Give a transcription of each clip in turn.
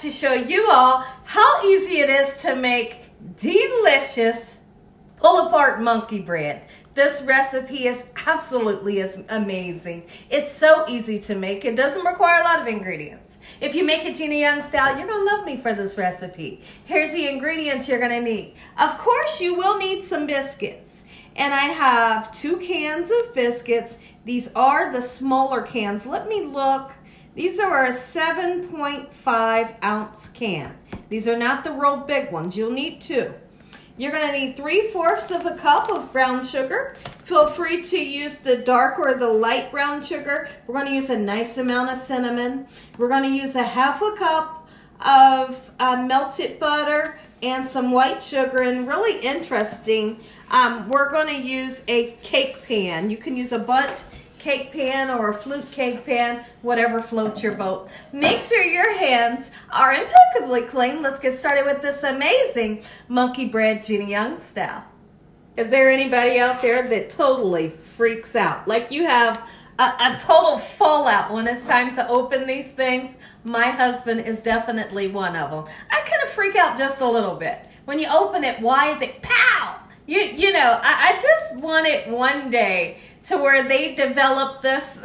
to show you all how easy it is to make delicious pull apart monkey bread. This recipe is absolutely amazing. It's so easy to make. It doesn't require a lot of ingredients. If you make it Gina Young style, you're gonna love me for this recipe. Here's the ingredients you're gonna need. Of course, you will need some biscuits. And I have 2 cans of biscuits. These are the smaller cans. Let me look. These are a 7.5 ounce can. These are not the real big ones. You'll need 2. You're gonna need 3/4 of a cup of brown sugar. Feel free to use the dark or the light brown sugar. We're gonna use a nice amount of cinnamon. We're gonna use a 1/2 cup of melted butter and some white sugar. And really interesting, we're gonna use a cake pan. You can use a bundt cake pan or a flute cake pan, whatever floats your boat. Make sure your hands are impeccably clean. Let's get started with this amazing monkey bread Gina Young style. Is there anybody out there that totally freaks out? Like you have a total fallout when it's time to open these things? My husband is definitely one of them. I kind of freak out just a little bit. When you open it, why is it pow? You know, I just want it one day to where they develop this,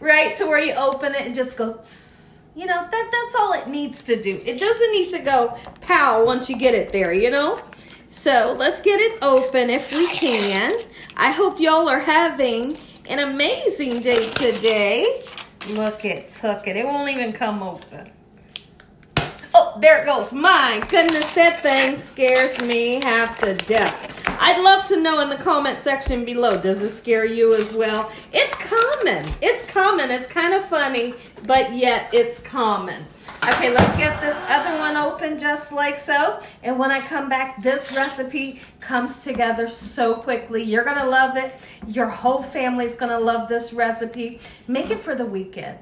right? To where you open it and just go, tss. You know, that's all it needs to do. It doesn't need to go pow once you get it there, you know? So let's get it open if we can. I hope y'all are having an amazing day today. Look, it took it. It won't even come open. Oh, there it goes. My goodness, that thing scares me half to death. I'd love to know in the comment section below, does it scare you as well? It's common. It's common. It's kind of funny, but yet it's common. Okay, let's get this other one open just like so. And when I come back, this recipe comes together so quickly. You're going to love it. Your whole family's going to love this recipe. Make it for the weekend.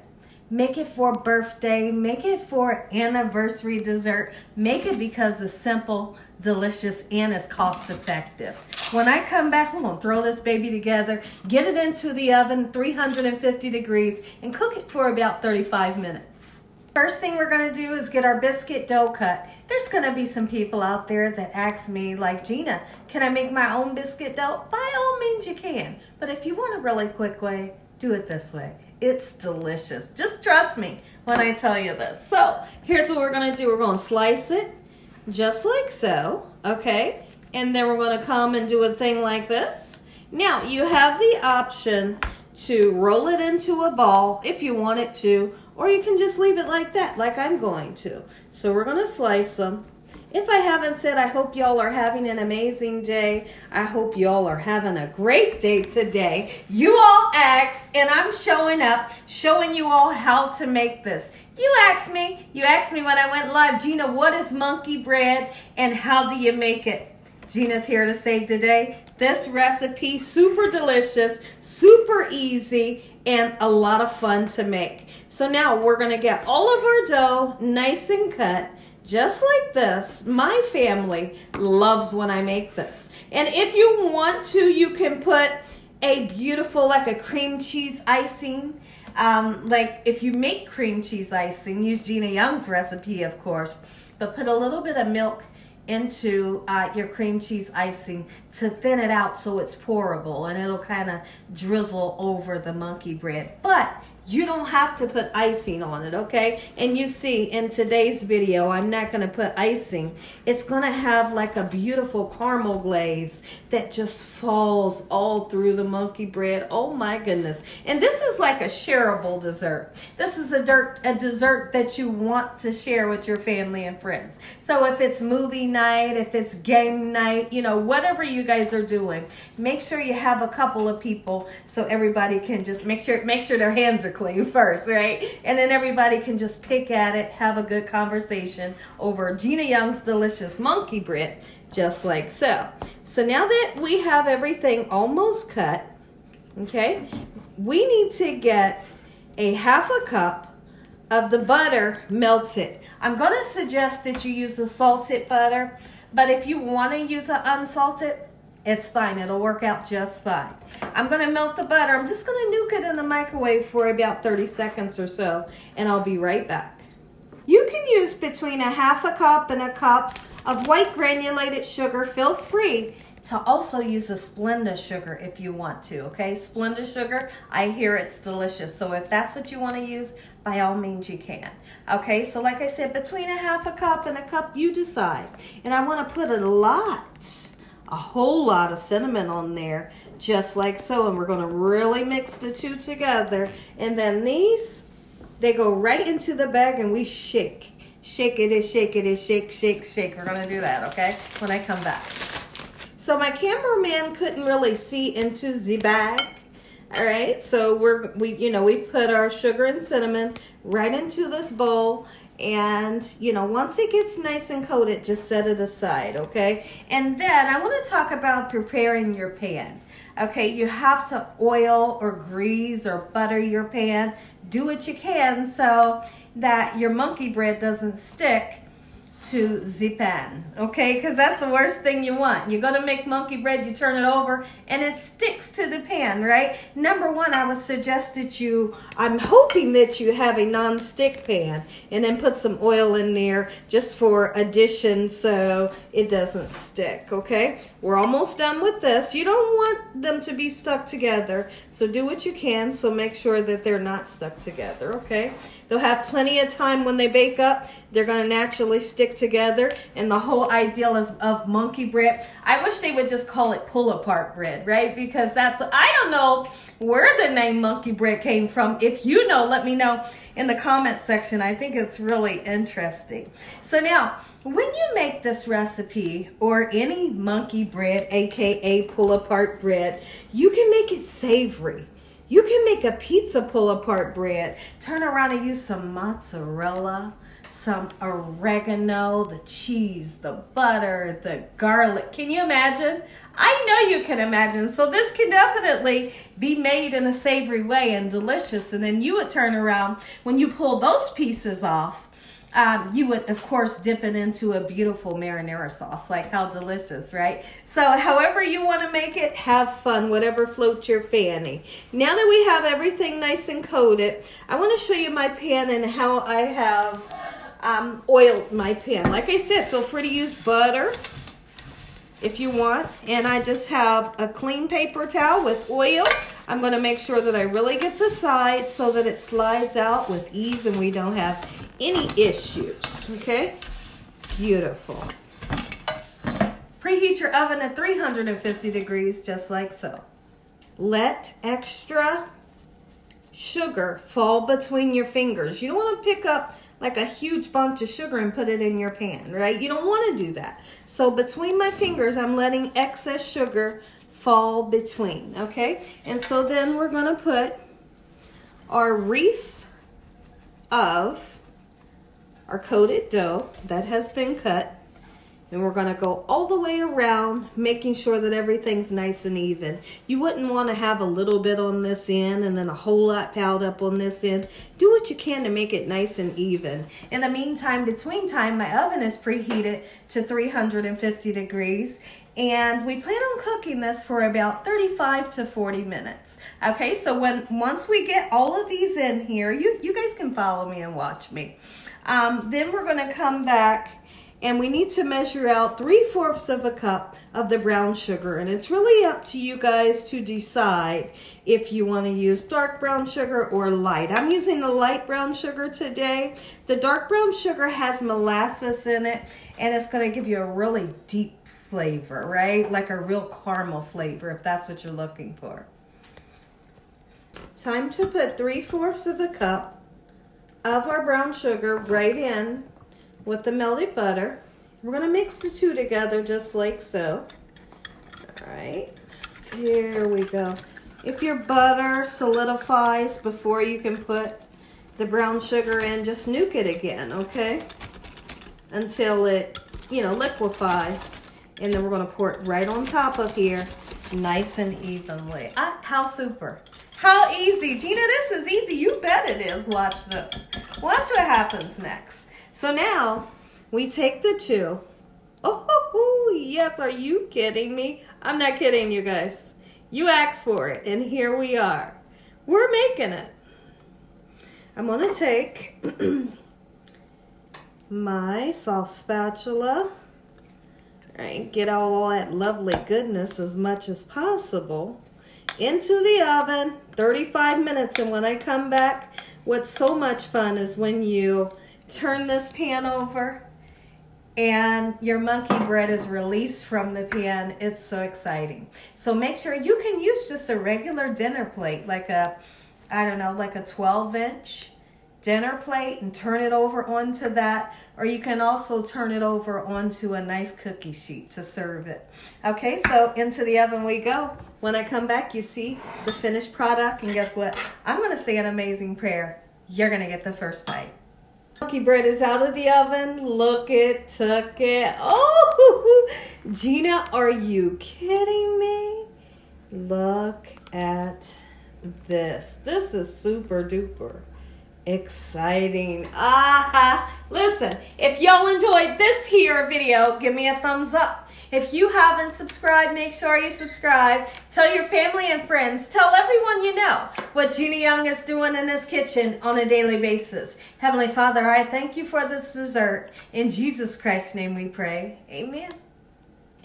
Make it for birthday, make it for anniversary dessert, make it because it's simple, delicious, and it's cost effective. When I come back, we're gonna throw this baby together, get it into the oven, 350 degrees, and cook it for about 35 minutes. First thing we're gonna do is get our biscuit dough cut. There's gonna be some people out there that ask me, like, Gina, can I make my own biscuit dough? By all means you can, but if you want a really quick way, do it this way. It's delicious. Just trust me when I tell you this. So here's what we're going to do. We're going to slice it just like so, okay? And then we're going to come and do a thing like this. Now, you have the option to roll it into a ball if you want it to, or you can just leave it like that, like I'm going to. So we're going to slice them. If I haven't said, I hope y'all are having an amazing day. I hope y'all are having a great day today. You all asked, and I'm showing up, showing you all how to make this. You asked me when I went live, Gina, what is monkey bread and how do you make it? Gina's here to save today. This recipe, super delicious, super easy, and a lot of fun to make. So now we're gonna get all of our dough nice and cut. Just like this. My family loves when I make this. And if you want to, you can put a beautiful, like a cream cheese icing. Like if you make cream cheese icing, use Gina Young's recipe, of course, but put a little bit of milk into your cream cheese icing to thin it out so it's pourable and it'll kind of drizzle over the monkey bread. But you don't have to put icing on it, okay? And you see in today's video, I'm not gonna put icing. It's gonna have like a beautiful caramel glaze that just falls all through the monkey bread. Oh my goodness. And this is like a shareable dessert. This is a dessert that you want to share with your family and friends. So if it's movie night, if it's game night, you know, whatever you guys are doing, make sure you have a couple of people so everybody can just make sure their hands are clean first, right? And then everybody can just pick at it, have a good conversation over Gina Young's delicious monkey bread, just like so. So now that we have everything almost cut, okay, we need to get a 1/2 cup of the butter melted. I'm gonna suggest that you use the salted butter, but if you wanna use an unsalted, it's fine, it'll work out just fine. I'm gonna melt the butter. I'm just gonna nuke it in the microwave for about 30 seconds or so, and I'll be right back. You can use between a half a cup and a cup of white granulated sugar. Feel free to also use a Splenda sugar if you want to, okay? Splenda sugar, I hear it's delicious. So if that's what you want to use, by all means you can. Okay, so like I said, between a half a cup and a cup, you decide. And I want to put a whole lot of cinnamon on there, just like so. And we're going to really mix the two together. And then these, they go right into the bag and we shake. Shake it, shake it, shake, shake, shake. We're going to do that, okay, when I come back. So my cameraman couldn't really see into the bag. All right, so we put our sugar and cinnamon right into this bowl, and you know, once it gets nice and coated, just set it aside, okay? And then I want to talk about preparing your pan. Okay, you have to oil or grease or butter your pan. Do what you can so that your monkey bread doesn't stick to the pan, okay? Because that's the worst thing you want. You're gonna make monkey bread, you turn it over, and it sticks to the pan, right? Number one, I would suggest that I'm hoping that you have a non-stick pan, and then put some oil in there just for addition so it doesn't stick, okay? We're almost done with this. You don't want them to be stuck together, so do what you can, so make sure that they're not stuck together, okay? They'll have plenty of time when they bake up. They're gonna naturally stick together, and the whole idea of monkey bread, I wish they would just call it pull apart bread, right? Because that's what, I don't know where the name monkey bread came from. If you know, let me know in the comment section. I think it's really interesting. So now, when you make this recipe or any monkey bread, AKA pull apart bread, you can make it savory. You can make a pizza pull-apart bread. Turn around and use some mozzarella, some oregano, the cheese, the butter, the garlic. Can you imagine? I know you can imagine. So this can definitely be made in a savory way and delicious. And then you would turn around, when you pull those pieces off, you would, of course, dip it into a beautiful marinara sauce. Like, how delicious, right? So however you want to make it, have fun, whatever floats your fanny. Now that we have everything nice and coated, I want to show you my pan and how I have oiled my pan. Like I said, feel free to use butter if you want. And I just have a clean paper towel with oil. I'm going to make sure that I really get the sides so that it slides out with ease and we don't have any issues, okay? Beautiful. Preheat your oven at 350 degrees, just like so. Let extra sugar fall between your fingers. You don't want to pick up like a huge bunch of sugar and put it in your pan, right? You don't want to do that. So between my fingers, I'm letting excess sugar fall between, okay? And so then we're going to put our wreath of our coated dough that has been cut, and we're gonna go all the way around, making sure that everything's nice and even. You wouldn't wanna have a little bit on this end and then a whole lot piled up on this end. Do what you can to make it nice and even. In the meantime, between time, my oven is preheated to 350 degrees. And we plan on cooking this for about 35 to 40 minutes. Okay, so once we get all of these in here, you guys can follow me and watch me. Then we're gonna come back and we need to measure out 3/4 of a cup of the brown sugar. And it's really up to you guys to decide if you want to use dark brown sugar or light. I'm using the light brown sugar today. The dark brown sugar has molasses in it, and it's going to give you a really deep flavor, right? Like a real caramel flavor, if that's what you're looking for. Time to put 3/4 of a cup of our brown sugar right in with the melted butter. We're gonna mix the two together just like so. All right, here we go. If your butter solidifies before you can put the brown sugar in, just nuke it again, okay? Until it, you know, liquefies. And then we're gonna pour it right on top of here, nice and evenly. Ah, how super. How easy. Gina, this is easy. You bet it is. Watch this. Watch what happens next. So now, we take the two. Oh, yes, are you kidding me? I'm not kidding, you guys. You asked for it, and here we are. We're making it. I'm gonna take my soft spatula. Right, get all that lovely goodness as much as possible into the oven, 35 minutes. And when I come back, what's so much fun is when you turn this pan over and your monkey bread is released from the pan. It's so exciting. So make sure you can use just a regular dinner plate, like a, I don't know, like a 12-inch dinner plate, and turn it over onto that, or you can also turn it over onto a nice cookie sheet to serve it. Okay, so into the oven we go. When I come back, you see the finished product, and guess what? I'm gonna say an amazing prayer. You're gonna get the first bite. Monkey bread is out of the oven. Look, it took it. Oh, Gina, are you kidding me? Look at this. This is super duper exciting. Listen, if y'all enjoyed this here video, give me a thumbs up. If you haven't subscribed, make sure you subscribe. Tell your family and friends, tell everyone you know what Gina Young is doing in this kitchen on a daily basis. Heavenly Father, I thank you for this dessert. In Jesus Christ's name we pray, amen.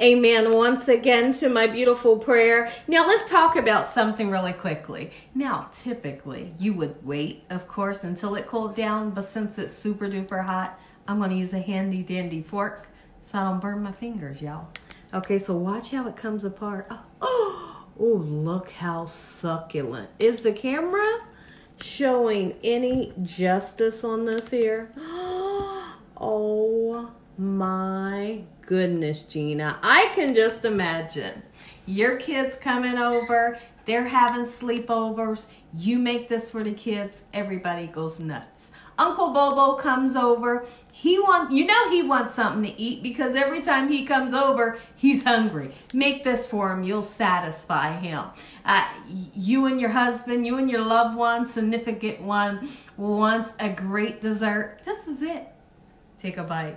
Amen once again to my beautiful prayer. Now let's talk about something really quickly. Now typically you would wait, of course, until it cooled down, but since it's super duper hot, I'm gonna use a handy dandy fork so I don't burn my fingers, y'all. Okay, so watch how it comes apart. Oh, look how succulent. Is the camera showing any justice on this here? Oh my goodness, Gina, I can just imagine your kids coming over, they're having sleepovers, you make this for the kids, everybody goes nuts. Uncle Bobo comes over, he wants, you know, he wants something to eat because every time he comes over, he's hungry. Make this for him, you'll satisfy him. You and your husband, you and your loved one, significant one, wants a great dessert. This is it. Take a bite.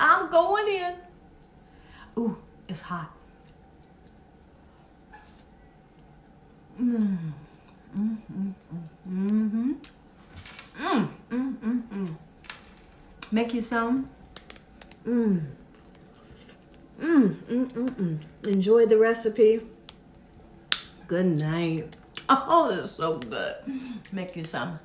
I'm going in. Ooh, it's hot. Make you some. Enjoy the recipe. Good night. Oh, this is so good. Make you some.